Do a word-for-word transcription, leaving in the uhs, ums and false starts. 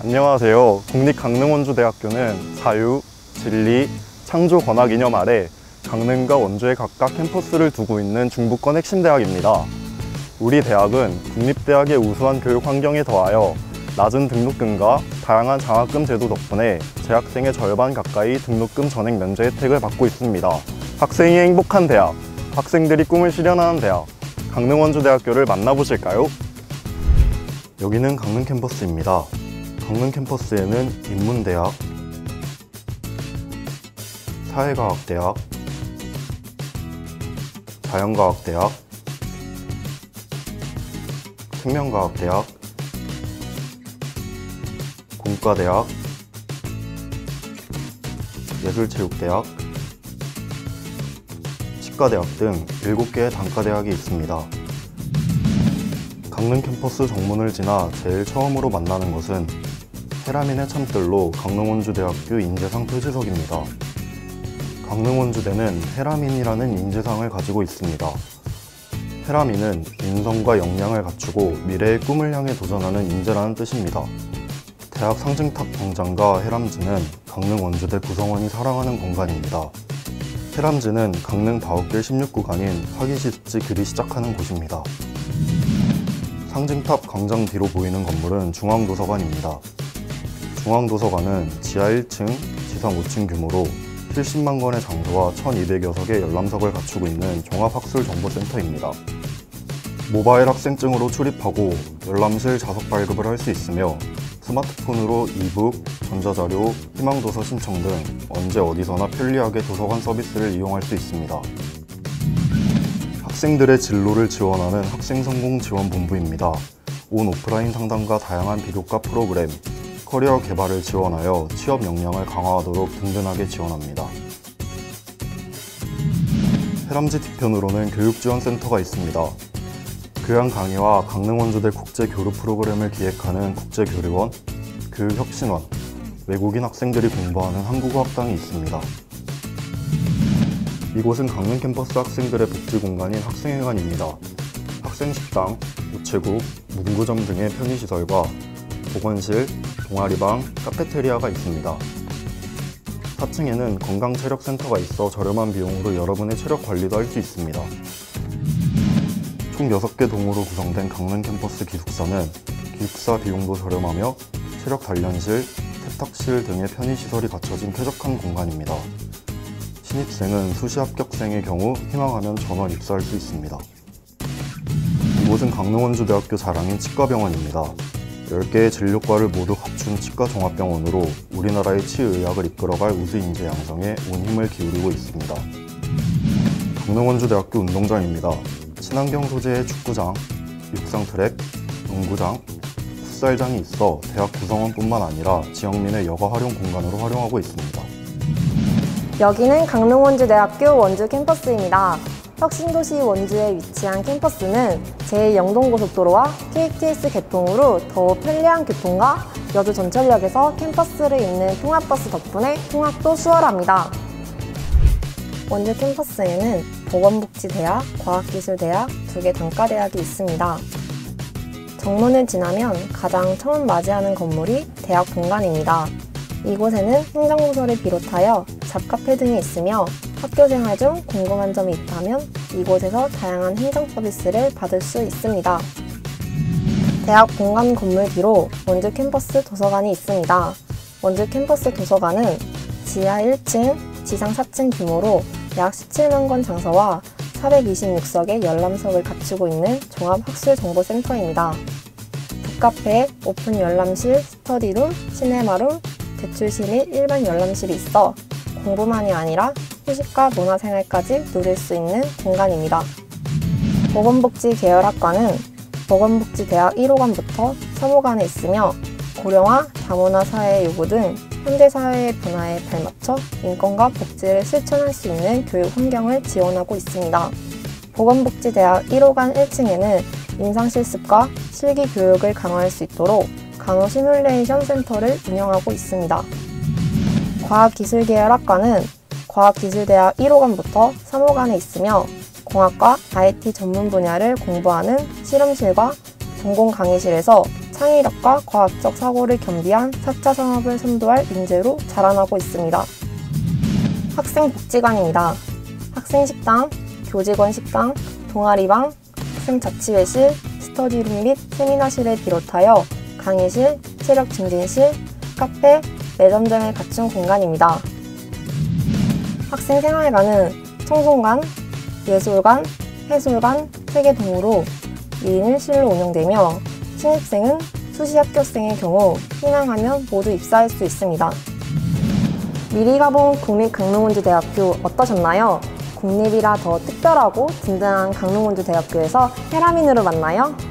안녕하세요. 국립강릉원주대학교는 자유, 진리, 창조 권학 이념 아래 강릉과 원주에 각각 캠퍼스를 두고 있는 중부권 핵심 대학입니다. 우리 대학은 국립대학의 우수한 교육 환경에 더하여 낮은 등록금과 다양한 장학금 제도 덕분에 재학생의 절반 가까이 등록금 전액 면제 혜택을 받고 있습니다. 학생이 행복한 대학, 학생들이 꿈을 실현하는 대학, 강릉원주대학교를 만나보실까요? 여기는 강릉캠퍼스입니다. 강릉캠퍼스에는 인문대학, 사회과학대학, 자연과학대학, 생명과학대학, 공과대학, 예술체육대학, 치과대학 등 일곱 개의 단과대학이 있습니다. 강릉 캠퍼스 정문을 지나 제일 처음으로 만나는 곳은 테라민의 참뜰로 강릉원주대학교 인재상 표지석입니다. 강릉원주대는 테라민이라는 인재상을 가지고 있습니다. 테라민은 인성과 역량을 갖추고 미래의 꿈을 향해 도전하는 인재라는 뜻입니다. 대학 상징탑 광장과 해람지는 강릉원주대 구성원이 사랑하는 공간입니다. 해람지는 강릉 다옥길 십육 구간인 화기시습지 길이 시작하는 곳입니다. 상징탑 광장 뒤로 보이는 건물은 중앙도서관입니다. 중앙도서관은 지하 일 층, 지상 오 층 규모로 칠십만 권의 장소와 천이백여 석의 열람석을 갖추고 있는 종합학술정보센터입니다. 모바일 학생증으로 출입하고 열람실 좌석 발급을 할 수 있으며 스마트폰으로 이북, 전자자료, 희망도서 신청 등 언제 어디서나 편리하게 도서관 서비스를 이용할 수 있습니다. 학생들의 진로를 지원하는 학생성공지원본부입니다. 온 오프라인 상담과 다양한 비교과 프로그램, 커리어 개발을 지원하여 취업 역량을 강화하도록 든든하게 지원합니다. 해람지 뒤편으로는 교육지원센터가 있습니다. 교양 강의와 강릉원주대 국제교류 프로그램을 기획하는 국제교류원, 교육혁신원, 외국인 학생들이 공부하는 한국어 학당이 있습니다. 이곳은 강릉 캠퍼스 학생들의 복지 공간인 학생회관입니다. 학생식당, 우체국, 문구점 등의 편의시설과 보건실, 동아리방, 카페테리아가 있습니다. 사 층에는 건강체력센터가 있어 저렴한 비용으로 여러분의 체력 관리도 할 수 있습니다. 총 여섯 개 동으로 구성된 강릉 캠퍼스 기숙사는 기숙사 비용도 저렴하며 체력 단련실, 세탁실 등의 편의시설이 갖춰진 쾌적한 공간입니다. 신입생은 수시 합격생의 경우 희망하면 전원 입사할 수 있습니다. 이곳은 강릉원주대학교 자랑인 치과병원입니다. 열 개의 진료과를 모두 갖춘 치과종합병원으로 우리나라의 치의학을 이끌어갈 우수인재 양성에 온 힘을 기울이고 있습니다. 강릉원주대학교 운동장입니다. 친환경 소재의 축구장, 육상 트랙, 농구장, 풋살장이 있어 대학 구성원뿐만 아니라 지역민의 여가 활용 공간으로 활용하고 있습니다. 여기는 강릉원주대학교 원주 캠퍼스입니다. 혁신도시 원주에 위치한 캠퍼스는 제일 영동고속도로와 케이티엑스 개통으로 더욱 편리한 교통과 여주 전철역에서 캠퍼스를 잇는 통합버스 덕분에 통학도 수월합니다. 원주 캠퍼스에는 보건복지대학, 과학기술대학, 두 개 단과대학이 있습니다. 정문을 지나면 가장 처음 맞이하는 건물이 대학 본관입니다. 이곳에는 행정부서를 비롯하여 잡카페 등이 있으며 학교생활 중 궁금한 점이 있다면 이곳에서 다양한 행정 서비스를 받을 수 있습니다. 대학 본관 건물 뒤로 원주 캠퍼스 도서관이 있습니다. 원주 캠퍼스 도서관은 지하 일 층, 지상 사 층 규모로 약 십칠만 권 장서와 사백이십육 석의 열람석을 갖추고 있는 종합학술정보센터입니다. 북카페, 오픈 열람실, 스터디룸, 시네마룸, 대출실 및 일반 열람실이 있어 공부만이 아니라 휴식과 문화생활까지 누릴 수 있는 공간입니다. 보건복지계열학과는 보건복지대학 일 호관부터 삼 호관에 있으며 고령화, 다문화 사회 요구 등 현대사회의 변화에 발맞춰 인권과 복지를 실천할 수 있는 교육 환경을 지원하고 있습니다. 보건복지대학 일 호관 일 층에는 임상실습과 실기교육을 강화할 수 있도록 간호 시뮬레이션 센터를 운영하고 있습니다. 과학기술계열학과는 과학기술대학 일 호관부터 삼 호관에 있으며 공학과 아이티 전문 분야를 공부하는 실험실과 전공 강의실에서 창의력과 과학적 사고를 겸비한 사 차 산업을 선도할 인재로 자라나고 있습니다. 학생복지관입니다. 학생식당, 교직원식당, 동아리방, 학생자치회실, 스터디룸 및 세미나실을 비롯하여 강의실, 체력증진실, 카페, 매점 등을 갖춘 공간입니다. 학생생활관은 청소관, 예술관, 해설관 세 개 등으로 이 인 일 실로 운영되며 신입생은 수시 합격생의 경우 희망하면 모두 입사할 수 있습니다. 미리 가본 국립강릉원주대학교 어떠셨나요? 국립이라 더 특별하고 든든한 강릉원주대학교에서 테라민으로 만나요.